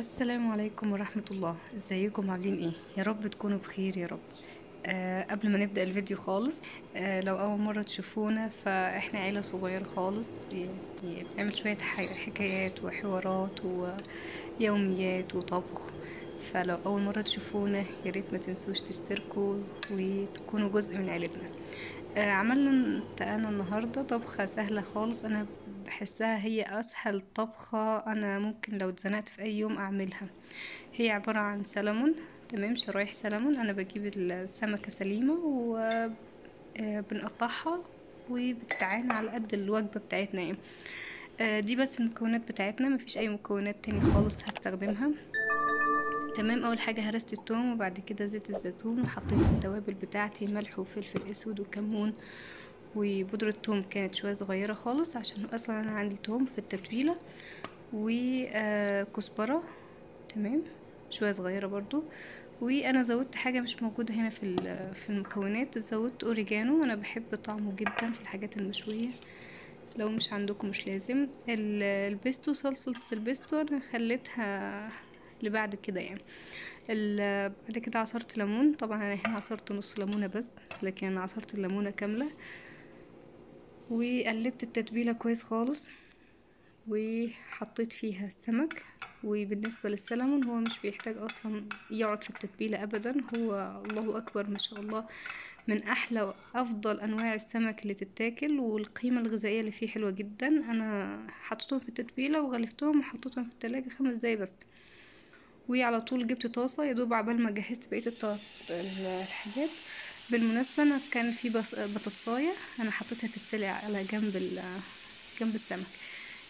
السلام عليكم ورحمة الله. ازيكم؟ عاملين ايه؟ يا رب تكونوا بخير يا رب. قبل ما نبدأ الفيديو خالص، لو اول مرة تشوفونا، فاحنا عيلة صغيرة خالص، بنعمل شوية حكايات وحوارات ويوميات وطبخ. فلو اول مرة تشوفونا يا ريت ما تنسوش تشتركوا وتكونوا جزء من عيلتنا. عملنا انا النهاردة طبخة سهلة خالص، انا بحسها هي اسهل طبخة انا ممكن لو اتزنقت في اي يوم اعملها. هي عبارة عن سلمون، تمام، شرايح سلمون. انا بجيب السمكة سليمة وبنقطعها وبتتعين على قد الوجبة بتاعتنا. دي بس المكونات بتاعتنا، مفيش اي مكونات تاني خالص هستخدمها. تمام، اول حاجه هرست التوم وبعد كده زيت الزيتون، وحطيت التوابل بتاعتي ملح وفلفل اسود وكمون وبودره توم، كانت شويه صغيره خالص عشان اصلا انا عندي توم في التتبيله، وكزبره تمام شويه صغيره برضو. وانا زودت حاجه مش موجوده هنا في المكونات، زودت اوريجانو، انا بحب طعمه جدا في الحاجات المشويه، لو مش عندكم مش لازم. البيستو، صلصه البيستو انا خليتها لبعد كده يعني. بعد كده عصرت ليمون، طبعا انا هنا عصرت نص ليمونه بس، لكن انا عصرت الليمونه كامله. وقلبت التتبيله كويس خالص وحطيت فيها السمك. وبالنسبه للسلمون هو مش بيحتاج اصلا يقعد في التتبيله ابدا، هو الله اكبر ما شاء الله من احلى وافضل انواع السمك اللي تتاكل، والقيمه الغذائيه اللي فيه حلوه جدا. انا حطيتهم في التتبيله وغلفتهم وحطيتهم في التلاجة 5 دقايق بس، وعلى طول جبت طاسه يدوب عبال ما جهزت بقيه الحاجات. بالمناسبه انا كان في بطاطسايه انا حطيتها تتسلق على جنب السمك.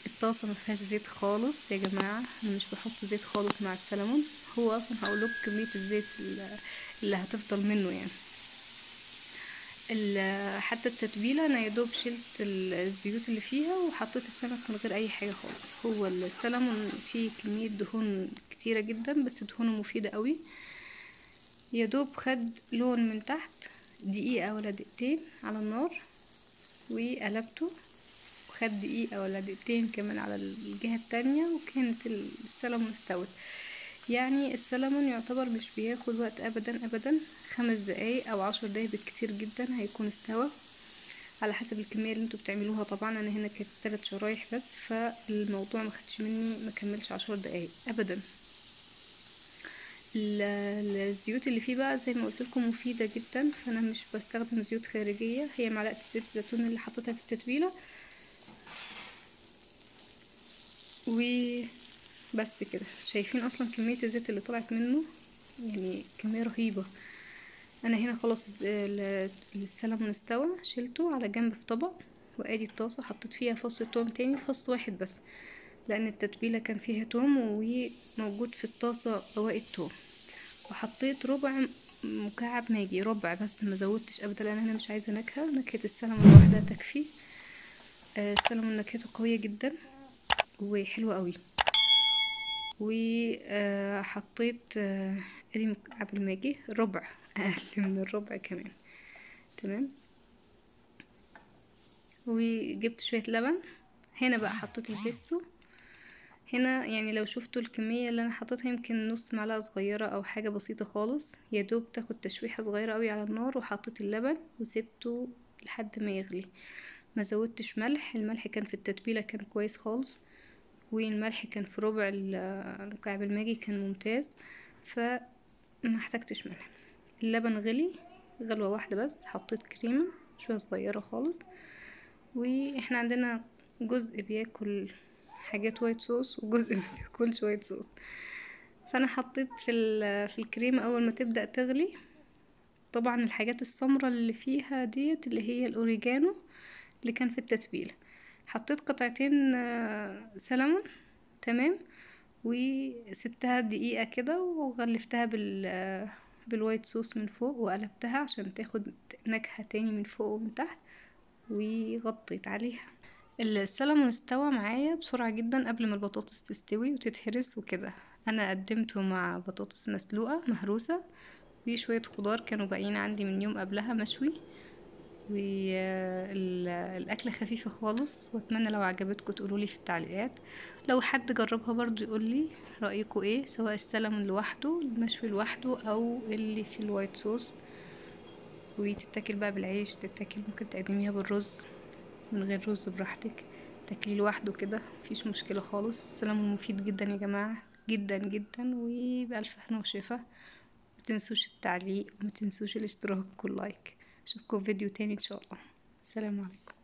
الطاسه ما فيهاش زيت خالص يا جماعه، انا مش بحط زيت خالص مع السلمون، هو اصلا هقول لكم كميه الزيت اللي هتفضل منه يعني. حتى التتبيله انا يدوب شلت الزيوت اللي فيها وحطيت السمك من غير اي حاجه خالص. هو السلمون فيه كميه دهون كتيره جدا بس دهونه مفيده قوي. يدوب خد لون من تحت، دقيقه ولا دقيقتين على النار، وقلبته وخد دقيقه ولا دقيقتين كمان على الجهه التانية، وكانت السلمون استوت. يعني السلمون يعتبر مش بياخد وقت ابدا ابدا، 5 دقايق او 10 دقايق بالكتير جدا هيكون استوى، على حسب الكميه اللي انتوا بتعملوها. طبعا انا هنا كانت 3 شرايح بس، فالموضوع ما خدش مني، ما كملش 10 دقايق ابدا. الزيوت اللي فيه بقى زي ما قلت لكم مفيده جدا، فانا مش بستخدم زيوت خارجيه. هي معلقه زيت الزيتون اللي حطيتها في التتبيله وبس كده. شايفين اصلا كميه الزيت اللي طلعت منه، يعني كميه رهيبه. انا هنا خلاص السلمون استوى، شلته على جنب في طبق، وادي الطاسه حطيت فيها فص توم تاني، فص واحد بس لان التتبيله كان فيها توم وموجود في الطاسه بواقي توم. وحطيت ربع مكعب ماجي، ربع بس ما زودتش ابدا، لان انا مش عايزه نكهه، نكهه السلمون لوحدها تكفي. السلمون نكهته قويه جدا وحلوه قوي. وحطيت ادي مكعب الماجي، ربع، اقل من الربع كمان، تمام. وجبت شويه لبن. هنا بقى حطيت البيستو، هنا يعني لو شفتوا الكميه اللي انا حطيتها يمكن نص معلقه صغيره او حاجه بسيطه خالص، يا دوب تاخد تشويحه صغيره قوي على النار. وحطيت اللبن وسبته لحد ما يغلي، ما زودتش ملح، الملح كان في التتبيله كان كويس خالص، والملح كان في ربع مكعب الماجي كان ممتاز، فما احتاجتش ملح. اللبن غلي غلوه واحده بس، حطيت كريمه شويه صغيره خالص. واحنا عندنا جزء بياكل حاجات وايت صوص وجزء ما بياكلش وايت صوص، فانا حطيت في الكريمه اول ما تبدا تغلي. طبعا الحاجات السمراء اللي فيها ديت اللي هي الاوريجانو اللي كان في التتبيله. حطيت 2 قطع سلمون، تمام، وسبتها دقيقه كده وغلفتها بالوايت صوص من فوق، وقلبتها عشان تاخد نكهه تاني من فوق ومن تحت، وغطيت عليها. السلمون استوى معايا بسرعه جدا قبل ما البطاطس تستوي وتتهرس وكده. انا قدمته مع بطاطس مسلوقه مهروسه وشويه خضار كانوا باقيين عندي من يوم قبلها مشوي، والاكله خفيفه خالص، واتمنى لو عجبتكم تقولولي في التعليقات. لو حد جربها برضو يقولي رايكم ايه، سواء السلمون لوحده، المشوي لوحده، او اللي في الوايت صوص. وتتاكل بقى بالعيش، تتاكل ممكن تقدميها بالرز، من غير رز براحتك، تاكليه لوحده كده مفيش مشكله خالص. السلمون مفيد جدا يا جماعه، جدا جدا. وبالف هنا وشفا. متنسوش التعليق ومتنسوش الاشتراك واللايك. اشوفكم في فيديو تاني ان شاء الله. السلام عليكم.